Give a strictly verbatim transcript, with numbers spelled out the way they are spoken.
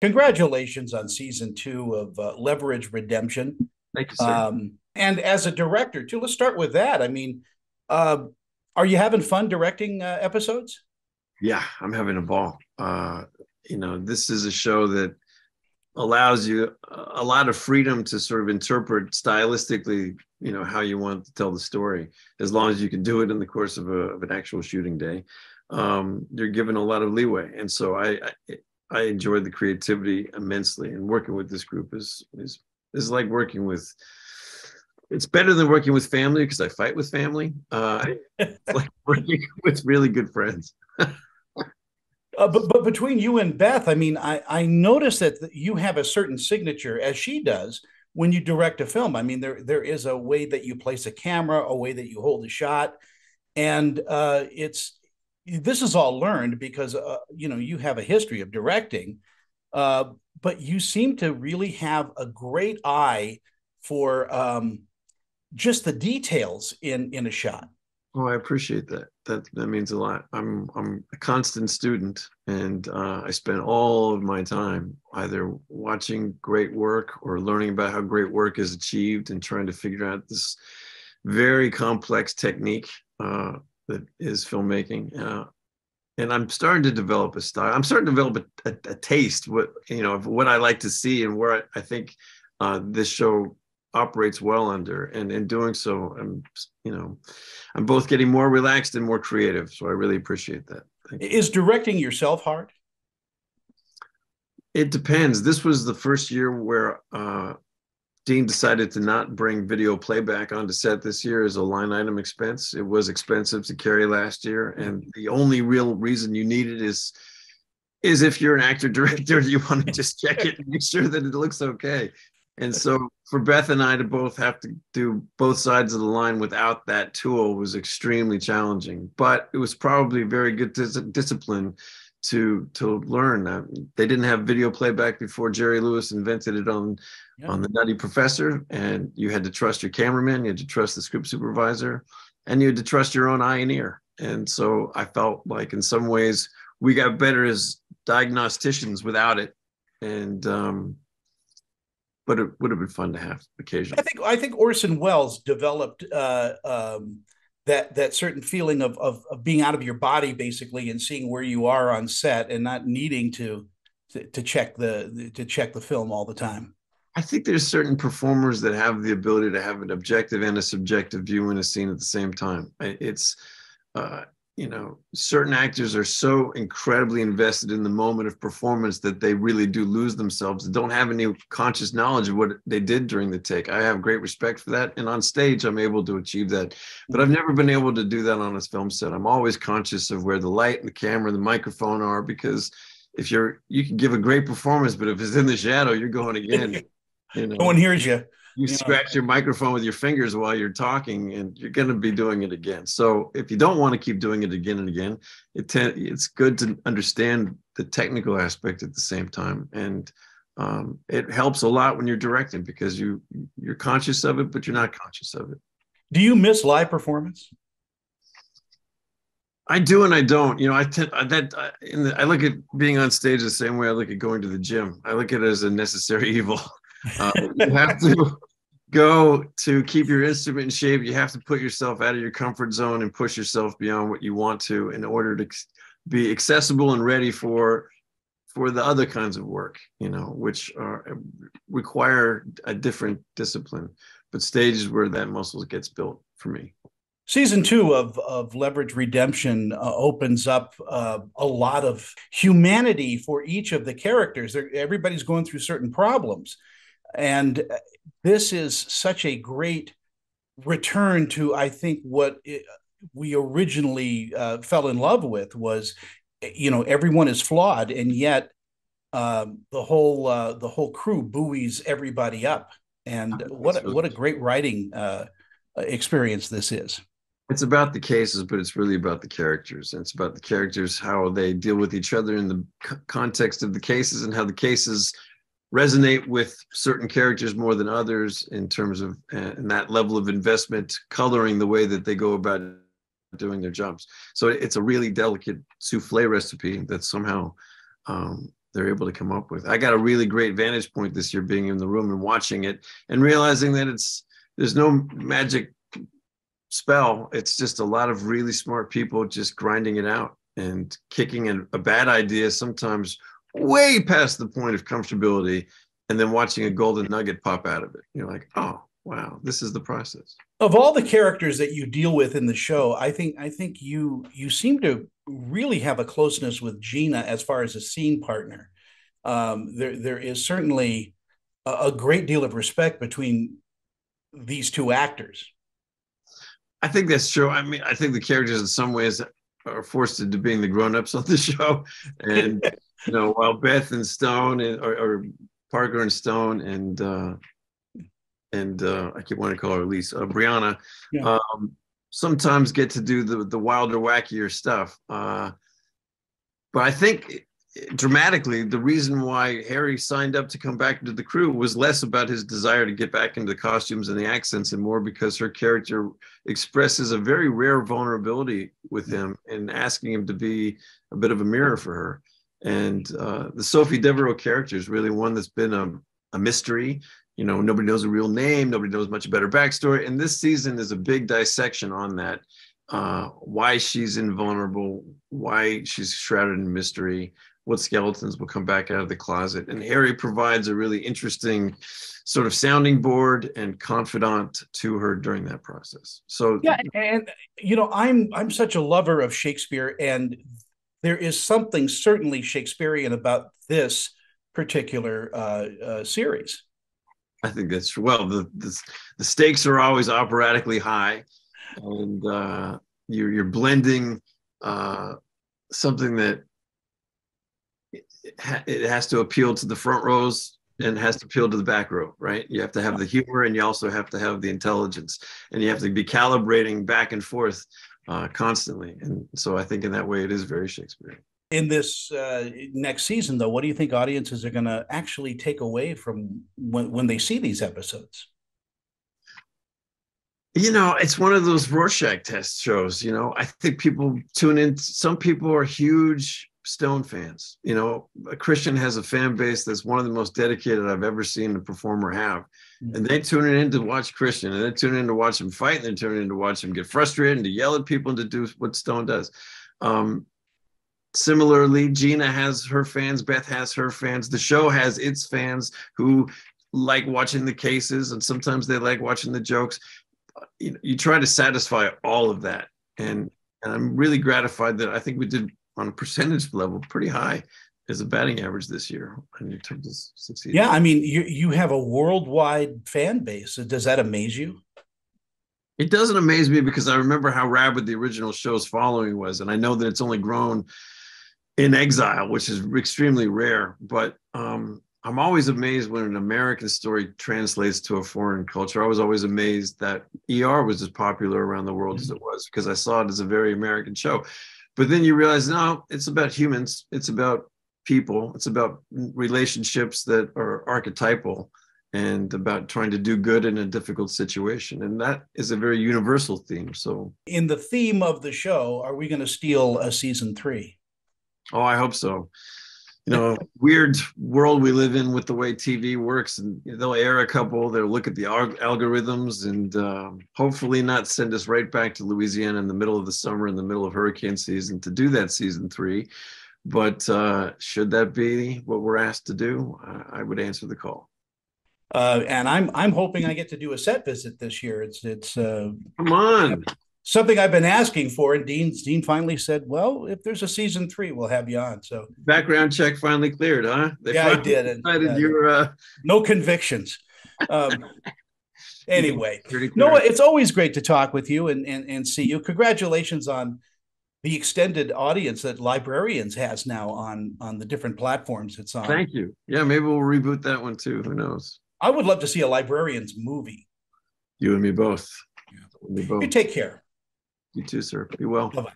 Congratulations on season two of uh, Leverage Redemption. Thank you, sir. Um, and as a director, too, let's start with that. I mean, uh, are you having fun directing uh, episodes? Yeah, I'm having a ball. Uh, you know, this is a show that allows you a lot of freedom to sort of interpret stylistically, you know, how you want to tell the story, as long as you can do it in the course of, a, of an actual shooting day. Um, you're given a lot of leeway. And so I, I I enjoyed the creativity immensely. And working with this group is is is like working with, it's better than working with family because I fight with family. Uh, it's like working with really good friends. Uh, but, but between you and Beth, I mean, I, I noticed that you have a certain signature, as she does, when you direct a film. I mean, there there is a way that you place a camera, a way that you hold a shot. And uh, it's this is all learned because, uh, you know, you have a history of directing, uh, but you seem to really have a great eye for um, just the details in, in a shot. Oh, I appreciate that. That that means a lot. I'm I'm a constant student, and uh, I spend all of my time either watching great work or learning about how great work is achieved and trying to figure out this very complex technique uh, that is filmmaking. Uh, and I'm starting to develop a style. I'm starting to develop a, a, a taste what you know of what I like to see and where I, I think uh, this show operates well under, and in doing so, I'm, you know, I'm both getting more relaxed and more creative. So I really appreciate that. Thank you. Is directing yourself hard? It depends. This was the first year where uh, Dean decided to not bring video playback onto set this year as a line item expense. It was expensive to carry last year. And the only real reason you need it is is if you're an actor director, you want to just check it and make sure that it looks okay. And so for Beth and I to both have to do both sides of the line without that tool was extremely challenging, but it was probably very good dis discipline to to learn. I mean, they didn't have video playback before Jerry Lewis invented it on, yeah. on The Nutty Professor, and you had to trust your cameraman, you had to trust the script supervisor, and you had to trust your own eye and ear. And so I felt like in some ways we got better as diagnosticians without it. And, um, but it would have been fun to have occasionally. I think I think Orson Welles developed uh, um, that that certain feeling of, of of being out of your body, basically, and seeing where you are on set and not needing to to, to check the to check the film all the time. I think there's certain performers that have the ability to have an objective and a subjective view in a scene at the same time. It's uh, you know, certain actors are so incredibly invested in the moment of performance that they really do lose themselves and don't have any conscious knowledge of what they did during the take. I have great respect for that. And on stage, I'm able to achieve that. But I've never been able to do that on a film set. I'm always conscious of where the light and the camera and the microphone are, because if you're, you can give a great performance, but if it's in the shadow, you're going again. You know? No one hears you. You scratch your microphone with your fingers while you're talking, and you're going to be doing it again. So if you don't want to keep doing it again and again, it it's good to understand the technical aspect at the same time. And um, it helps a lot when you're directing, because you, you're conscious of it, but you're not conscious of it. Do you miss live performance? I do and I don't. You know, I tend I, that I, in the, I look at being on stage the same way I look at going to the gym. I look at it as a necessary evil. Uh, you have to go to keep your instrument in shape. You have to put yourself out of your comfort zone and push yourself beyond what you want to in order to be accessible and ready for for the other kinds of work, you know, which are, require a different discipline. But stage is where that muscle gets built for me. Season two of, of Leverage Redemption uh, opens up uh, a lot of humanity for each of the characters. They're, everybody's going through certain problems. And this is such a great return to, I think, what it, we originally uh, fell in love with was, you know, everyone is flawed, and yet uh, the whole uh, the whole crew buoys everybody up. And what a, what a great writing uh, experience this is. It's about the cases, but it's really about the characters. And it's about the characters, how they deal with each other in the context of the cases, and how the cases resonate with certain characters more than others in terms of uh, and that level of investment coloring the way that they go about doing their jobs. So it's a really delicate souffle recipe that somehow um, they're able to come up with. I got a really great vantage point this year being in the room and watching it and realizing that it's there's no magic spell. It's just a lot of really smart people just grinding it out and kicking a, a bad idea sometimes way past the point of comfortability and then watching a golden nugget pop out of it. You're like, oh, wow, this is the process. Of all the characters that you deal with in the show, I think I think you you seem to really have a closeness with Gina as far as a scene partner. Um, there there is certainly a, a great deal of respect between these two actors. I think that's true. I mean, I think the characters in some ways are forced into being the grown-ups on the show, and you know, while Beth and Stone and or, or Parker and Stone and. Uh, and uh, I keep wanting to call her Lisa, uh, Brianna, yeah. um, sometimes get to do the, the wilder, wackier stuff. Uh, but I think dramatically, the reason why Harry signed up to come back into the crew was less about his desire to get back into the costumes and the accents and more because her character expresses a very rare vulnerability with him and asking him to be a bit of a mirror for her. And uh, the Sophie Devereaux character is really one that's been a, a mystery. You know, nobody knows her real name. Nobody knows much about her backstory. And this season is a big dissection on that, uh, why she's invulnerable, why she's shrouded in mystery, what skeletons will come back out of the closet. And Harry provides a really interesting sort of sounding board and confidant to her during that process. So, yeah, and, you know, I'm I'm such a lover of Shakespeare, and there is something certainly Shakespearean about this particular uh, uh, series. I think that's well. The, the the stakes are always operatically high, and uh, you're you're blending uh, something that it, ha it has to appeal to the front rows and has to appeal to the back row, right? You have to have the humor, and you also have to have the intelligence, and you have to be calibrating back and forth uh, constantly. And so, I think in that way, it is very Shakespearean. In this uh, next season, though, what do you think audiences are going to actually take away from when, when they see these episodes? You know, it's one of those Rorschach test shows. You know, I think people tune in. Some people are huge Stone fans. You know, Christian has a fan base that's one of the most dedicated I've ever seen a performer have. Mm-hmm. And they tune in to watch Christian, and they tune in to watch him fight, and they tune in to watch him get frustrated and to yell at people and to do what Stone does. Um, Similarly, Gina has her fans, Beth has her fans, the show has its fans who like watching the cases, and sometimes they like watching the jokes. You know, you try to satisfy all of that. And, and I'm really gratified that I think we did on a percentage level pretty high as a batting average this year in terms of succeeding. Yeah, I mean, you, you have a worldwide fan base. Does that amaze you? It doesn't amaze me because I remember how rabid the original show's following was. And I know that it's only grown in exile, which is extremely rare, but um, I'm always amazed when an American story translates to a foreign culture. I was always amazed that E R was as popular around the world as it was because I saw it as a very American show. But then you realize, no, it's about humans. It's about people. It's about relationships that are archetypal and about trying to do good in a difficult situation. And that is a very universal theme. So in the theme of the show, are we going to steal a season three? Oh, I hope so. You know, weird world we live in with the way T V works, and they'll air a couple, they'll look at the algorithms and um, hopefully not send us right back to Louisiana in the middle of the summer, in the middle of hurricane season to do that season three. But uh, should that be what we're asked to do? I, I would answer the call. Uh, and I'm I'm hoping I get to do a set visit this year. It's it's uh, come on. Something I've been asking for, and Dean, Dean finally said, well, if there's a season three, we'll have you on. So background check finally cleared, huh? They yeah, I did. And, uh, your, uh... No convictions. Um, anyway, Noah, it's always great to talk with you and, and, and see you. Congratulations on the extended audience that Librarians has now on, on the different platforms it's on. Thank you. Yeah, maybe we'll reboot that one too. Who knows? I would love to see a Librarians movie. You and me both. Yeah. You, both. You take care. You too, sir. Be well. Bye-bye.